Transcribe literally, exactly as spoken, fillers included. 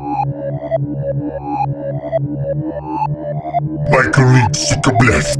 My colleague, suck a blast.